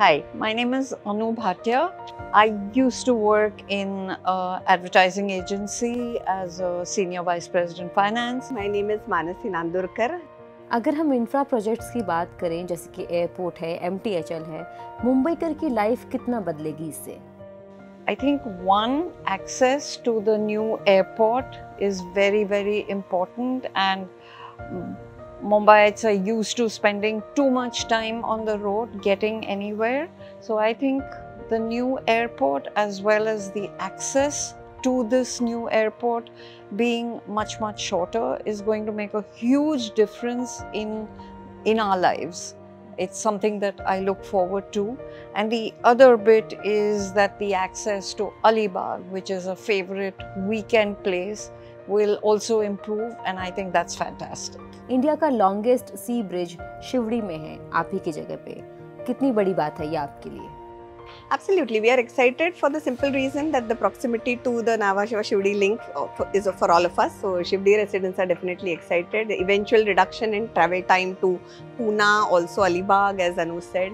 Hi, my name is Anu Bhatia. I used to work in advertising agency as a senior vice president finance. My name is Manasi Nandurkar. अगर हम infra projects की बात करें जैसे कि airport है, MTHL है, मुंबई कर की लाइफ कितना बदलेगी इससे? I think one, access to the new airport is very, very important and Mumbaiites are used to spending too much time on the road getting anywhere. So I think the new airport as well as the access to this new airport being much shorter is going to make a huge difference in our lives. It's something that I look forward to. And the other bit is that the access to Alibaug, which is a favorite weekend place, will also improve and I think that's fantastic. India का longest sea bridge Sewri में है, आप ही की जगह पे। कितनी बड़ी बात है ये आपके लिए? Absolutely, we are excited for the simple reason that the proximity to the Nhava Sheva Shivdi link is for all of us. So Shivdi residents are definitely excited. The eventual reduction in travel time to Pune, also Alibaug, as Anu said.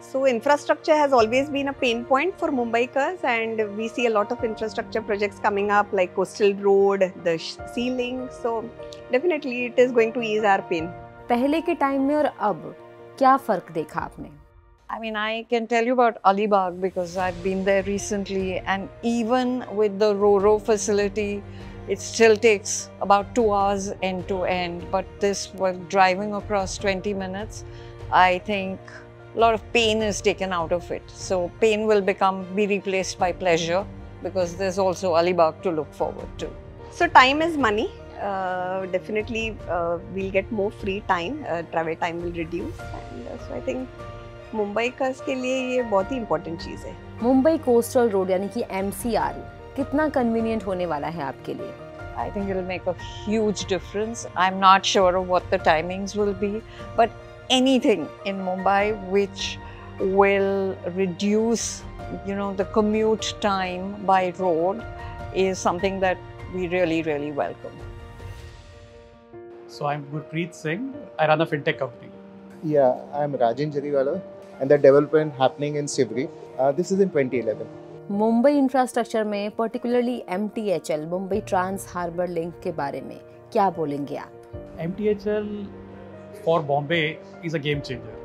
So infrastructure has always been a pain point for Mumbaikars, and we see a lot of infrastructure projects coming up like coastal road, the sea link. So definitely it is going to ease our pain. पहले के time में और अब क्या फर्क देखा आपने? I mean, I can tell you about Alibaug because I've been there recently, and even with the Ro-Ro facility, it still takes about 2 hours end to end. But this, while driving across 20 minutes, I think a lot of pain is taken out of it. So pain will be replaced by pleasure because there's also Alibaug to look forward to. So time is money. Definitely we'll get more free time. Travel time will reduce. And so I think Mumbaikars के लिए ये बहुत ही important चीज़ है। Mumbai coastal road यानी कि MCR कितना convenient होने वाला है आपके लिए? I think it will make a huge difference. I'm not sure of what the timings will be, but anything in Mumbai which will reduce, you know, the commute time by road is something that we really welcome. So I'm Gurpreet Singh. I run a fintech company. Yeah, I'm Rajan Jairwalu, and the development happening in Sewri. This is in 2011. Mumbai infrastructure में particularly MTHL Mumbai trans harbour link के बारे में क्या बोलेंगे आप? MTHL for Bombay is a game changer.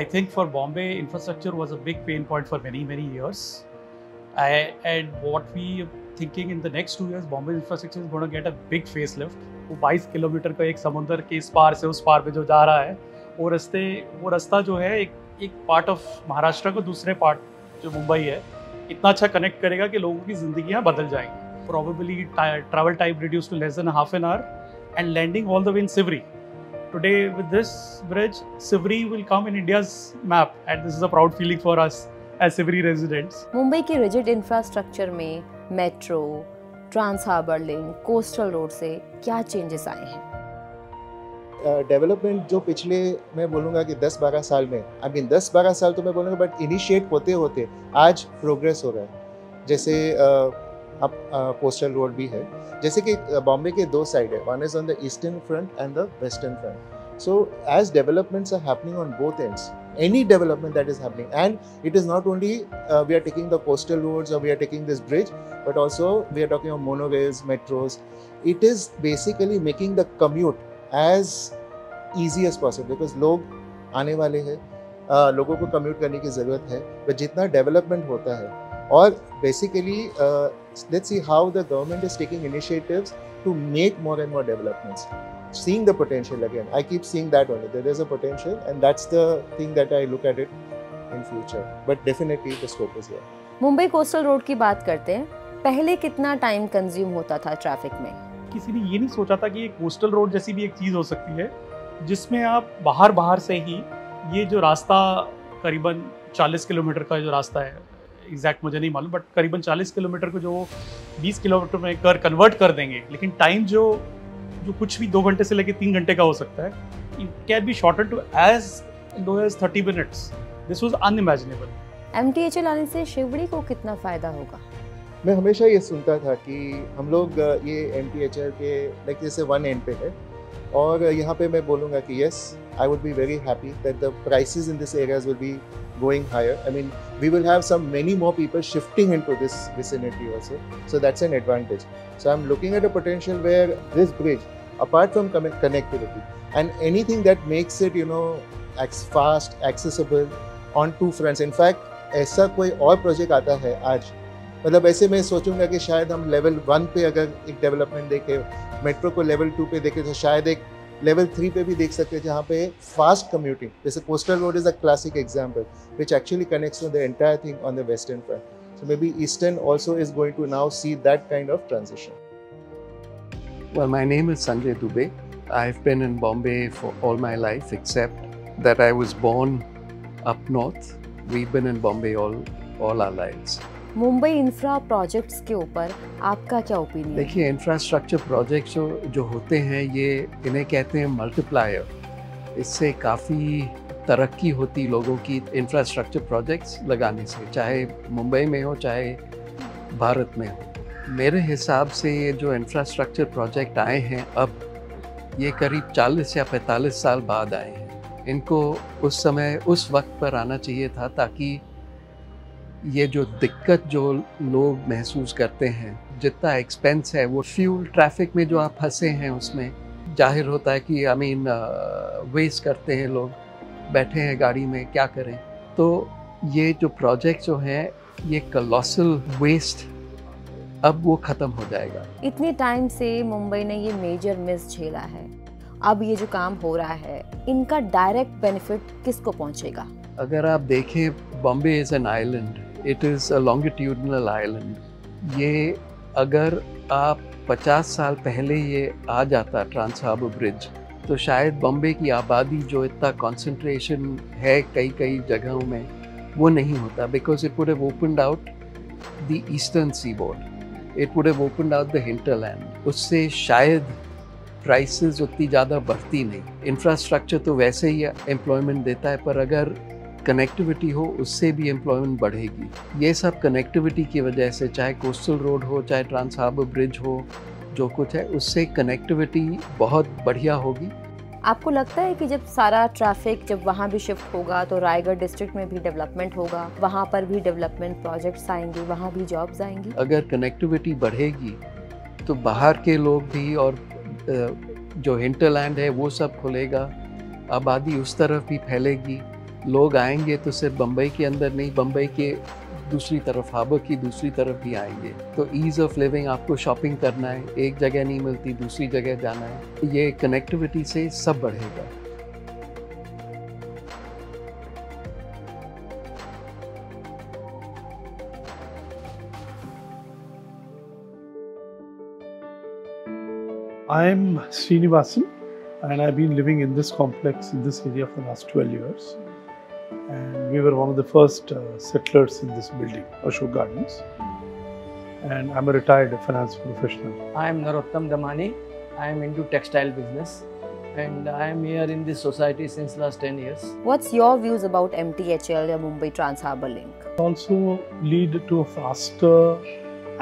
I think for Bombay infrastructure was a big pain point for many years. And what we are thinking in the next 2 years, Bombay infrastructure is going to get a big facelift. वो 22 kilometre का एक समुंदर के इस पार से उस पार पे जो जा रहा है, वो रास्ता जो है एक पार्ट ऑफ महाराष्ट्र को दूसरे पार्ट जो मुंबई है इतना अच्छा कनेक्ट करेगा कि लोगों की जिंदगियां बदल जाएंगी. Probably travel time reduce to less than half an hour and landing all the way in Sewri. Today with this bridge, Sewri will come in India's map, and this is a proud feeling for us as Sewri residents. Mumbai के rigid infrastructure में metro, trans harbour link, coastal road से क्या changes आए हैं? Development जो पिछले मैं बोलूँगा कि 10-12 साल में, आई मीन 10-12 साल तो मैं बोलूँगा, बट इनिशिएट होते होते आज प्रोग्रेस हो रहा है. जैसे अब कोस्टल रोड भी है, जैसे कि बॉम्बे के 2 साइड है, one is on the eastern front and the western front. So as developments are happening on both ends, any development that is happening, and it is not only we are taking the coastal roads or we are taking this bridge, but also we are talking of monorails, metros. It is basically making the commute as easy as possible because लोग आने वाले हैं, लोगों को commute करने की ज़रूरत है. पर जितना development होता है, और basically let's see how the government is taking initiatives to make more and more developments. Seeing the potential again, I keep seeing that only. There is a potential, and that's the thing that I look at it in future. But definitely the scope is here. Mumbai coastal road की बात करते हैं. पहले कितना time consume होता था traffic में? किसी ने ये नहीं सोचा था कि ये कोस्टल रोड जैसी भी एक चीज हो सकती है, जिसमें आप बाहर से ही ये जो रास्ता करीबन 40 किलोमीटर का जो रास्ता है, एग्जैक्ट मुझे नहीं मालूम, बट करीबन 40 किलोमीटर को जो 20 किलोमीटर में कन्वर्ट कर देंगे. लेकिन टाइम जो कुछ भी 2 घंटे से लेके 3 घंटे का हो सकता है, it can be shorted to as low as 30 minutes. This was unimaginable. MTHL आने से शिवड़ी को कितना फायदा होगा? मैं हमेशा ये सुनता था कि हम लोग ये MTHL के लाइक जैसे वन एंड पे है, और यहाँ पे मैं बोलूँगा कि yes, I would be very happy that the prices in this areas will be going higher. I mean we will have some many more people shifting into this vicinity also, so that's an advantage. So I am looking at a potential where this bridge, apart from connectivity and anything that makes it, you know, fast, accessible on two fronts. In fact, ऐसा कोई और project आता है आज, मतलब ऐसे मैं सोचूंगा कि शायद हम लेवल वन पे अगर एक डेवलपमेंट देखें, मेट्रो को लेवल टू पे देखें, तो शायद एक लेवल थ्री पे भी देख सकते हैं जहाँ पे फास्ट कम्यूटिंग, जैसे coastal road is a classic example which actually connects the entire thing on the western front. So may be eastern also is going to now see that kind of transition. Well, my name is Sanjay Dube. I've been in Bombay for all my life, except that I was born up north. We've been in Bombay all our lives. Mumbai infra projects के ऊपर आपका क्या opinion? देखिए, infrastructure projects जो होते हैं, ये इन्हें कहते हैं multiplier. इससे काफ़ी तरक्की होती लोगों की infrastructure projects लगाने से, चाहे मुंबई में हो चाहे भारत में हो. मेरे हिसाब से ये जो इंफ्रास्ट्रक्चर प्रोजेक्ट आए हैं अब, ये करीब 40 या 45 साल बाद आए हैं. इनको उस समय उस वक्त पर आना चाहिए था, ताकि ये जो दिक्कत जो लोग महसूस करते हैं, जितना एक्सपेंस है वो फ्यूल, ट्रैफिक में जो आप फंसे हैं उसमें जाहिर होता है कि आई मीन वेस्ट करते हैं लोग, बैठे हैं गाड़ी में, क्या करें. तो ये जो प्रोजेक्ट जो हैं, ये कलॉसल वेस्ट अब वो ख़त्म हो जाएगा. इतने टाइम से मुंबई ने ये मेजर मिस झेला है, अब ये जो काम हो रहा है, इनका डायरेक्ट बेनिफिट किसको पहुंचेगा? अगर आप देखें, Bombay is an island, it is a longitudinal island. ये अगर आप 50 साल पहले ये आ जाता ट्रांस हार्बर ब्रिज, तो शायद बॉम्बे की आबादी जो इतना कॉन्सेंट्रेशन है कई कई जगहों में, वो नहीं होता, because it would have opened out the eastern seaboard, it would have opened out the hinterland. उससे शायद प्राइसेस उतनी ज़्यादा बढ़ती नहीं. इंफ्रास्ट्रक्चर तो वैसे ही एम्प्लॉयमेंट देता है, पर अगर कनेक्टिविटी हो उससे भी एम्प्लॉयमेंट बढ़ेगी. ये सब कनेक्टिविटी की वजह से, चाहे कोस्टल रोड हो चाहे ट्रांस हार्बर ब्रिज हो, जो कुछ है उससे कनेक्टिविटी बहुत बढ़िया होगी. आपको लगता है कि जब सारा ट्रैफिक जब वहाँ भी शिफ्ट होगा, तो रायगढ़ डिस्ट्रिक्ट में भी डेवलपमेंट होगा, वहाँ पर भी डेवलपमेंट प्रोजेक्ट्स आएंगे, वहाँ भी जॉब्स आएंगी? अगर कनेक्टिविटी बढ़ेगी तो बाहर के लोग भी, और जो हिंटरलैंड है वो सब खुलेगा, आबादी उस तरफ भी फैलेगी, लोग आएंगे तो सिर्फ बम्बई के अंदर नहीं, बम्बई के दूसरी तरफ, हार्बर की दूसरी तरफ भी आएंगे. तो ईज़ ऑफ लिविंग, आपको शॉपिंग करना है, एक जगह नहीं मिलती, दूसरी जगह जाना है, ये कनेक्टिविटी से सब बढ़ेगा. I am Srinivasan and I have been living in this complex, in this area for last 12 years. And we were one of the first settlers in this building, Ashoka Gardens. And I'm a retired finance professional. I'm Narottam Damani. I'm into textile business, and I'm here in this society since last 10 years. What's your views about MTHL or Mumbai Trans Harbour Link? Also lead to a faster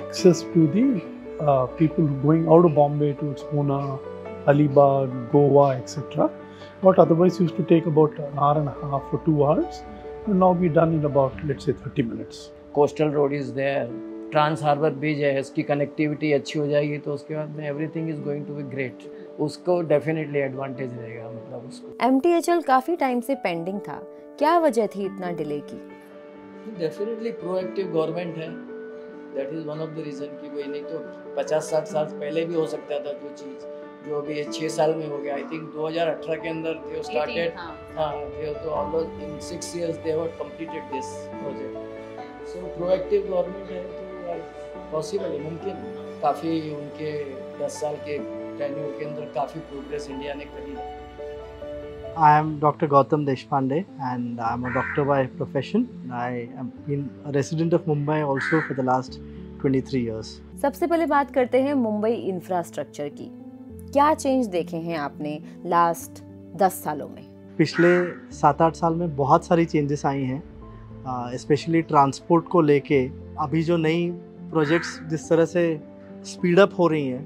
access to the people going out of Bombay towards Pune, Alibaug, Goa, etc. What otherwise used to take about an hour and a half or 2 hours will now be done in about, let's say, 30 minutes. Coastal road is there, Trans Harbour bridge है, इसकी connectivity अच्छी हो जाएगी, तो उसके बाद में everything is going to be great. उसको definitely advantage रहेगा, मतलब उसको. MTHL काफी time से pending था, क्या वजह थी इतना delay की? Definitely proactive government है, that is one of the reason कि कोई नहीं तो 50-60 साल पहले भी हो सकता था जो चीज. जो अभी 6 साल में हो गया, आई थिंक 2018 के अंदर दे स्टार्टेड, हां, तो almost in 6 years they have completed this project. So proactive government है, तो पॉसिबल है, मुमकिन है. काफ़ी उनके 10 साल के टेन्योर के अंदर काफ़ी प्रोग्रेस इंडिया ने करी है. I am doctor Gautam Deshpande and I am a doctor by profession. I am been a resident of Mumbai also for the last 23 years. सबसे पहले बात करते हैं मुंबई इंफ्रास्ट्रक्चर की. क्या चेंज देखे हैं आपने लास्ट 10 सालों में? पिछले 7-8 साल में बहुत सारी चेंजेस आई हैं, स्पेशली ट्रांसपोर्ट को लेके. अभी जो नई प्रोजेक्ट्स जिस तरह से स्पीड अप हो रही हैं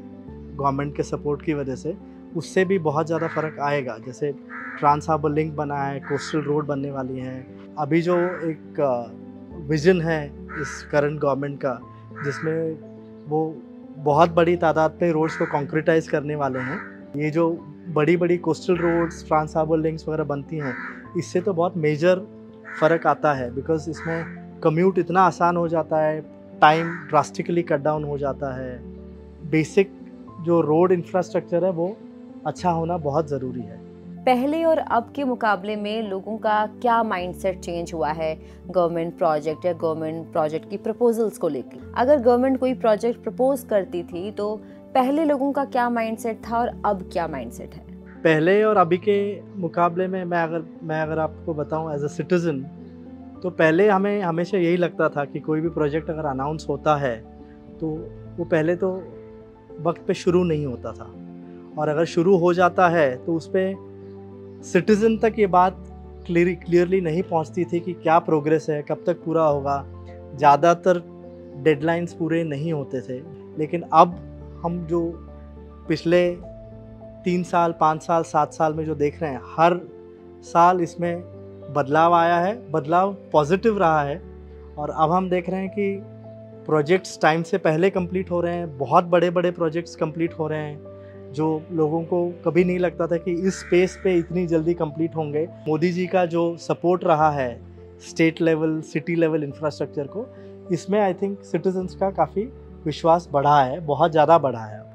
गवर्नमेंट के सपोर्ट की वजह से, उससे भी बहुत ज़्यादा फ़र्क आएगा। जैसे ट्रांस हार्बर लिंक बना है, कोस्टल रोड बनने वाली है, अभी जो एक विजन है इस करंट गवर्नमेंट का जिसमें वो बहुत बड़ी तादाद पे रोड्स को कॉन्क्रीटाइज करने वाले हैं। ये जो बड़ी बड़ी coastal roads, trans harbour links वगैरह बनती हैं, इससे तो बहुत मेजर फ़र्क आता है, बिकॉज इसमें कम्यूट इतना आसान हो जाता है, टाइम ड्रास्टिकली कट डाउन हो जाता है। बेसिक जो रोड इंफ्रास्ट्रक्चर है वो अच्छा होना बहुत ज़रूरी है। पहले और अब के मुकाबले में लोगों का क्या माइंडसेट चेंज हुआ है गवर्नमेंट प्रोजेक्ट या गवर्नमेंट प्रोजेक्ट की प्रपोजल्स को लेकर? अगर गवर्नमेंट कोई प्रोजेक्ट प्रपोज करती थी तो पहले लोगों का क्या माइंडसेट था और अब क्या माइंडसेट है? पहले और अभी के मुकाबले में मैं अगर आपको बताऊं एज अ सिटीज़न, तो पहले हमें हमेशा यही लगता था कि कोई भी प्रोजेक्ट अगर अनाउंस होता है तो वो पहले तो वक्त पे शुरू नहीं होता था, और अगर शुरू हो जाता है तो उस पर सिटीज़न तक ये बात क्लियरली नहीं पहुंचती थी कि क्या प्रोग्रेस है, कब तक पूरा होगा। ज़्यादातर डेडलाइंस पूरे नहीं होते थे, लेकिन अब हम जो पिछले 3 साल, 5 साल, 7 साल में जो देख रहे हैं, हर साल इसमें बदलाव आया है। बदलाव पॉजिटिव रहा है, और अब हम देख रहे हैं कि प्रोजेक्ट्स टाइम से पहले कंप्लीट हो रहे हैं, बहुत बड़े बड़े प्रोजेक्ट्स कंप्लीट हो रहे हैं जो लोगों को कभी नहीं लगता था कि इस स्पेस पे इतनी जल्दी कंप्लीट होंगे। मोदी जी का जो सपोर्ट रहा है state level, city level infrastructure को, इसमें आई थिंक सिटीजन्स का काफ़ी विश्वास बढ़ा है, बहुत ज़्यादा बढ़ा है।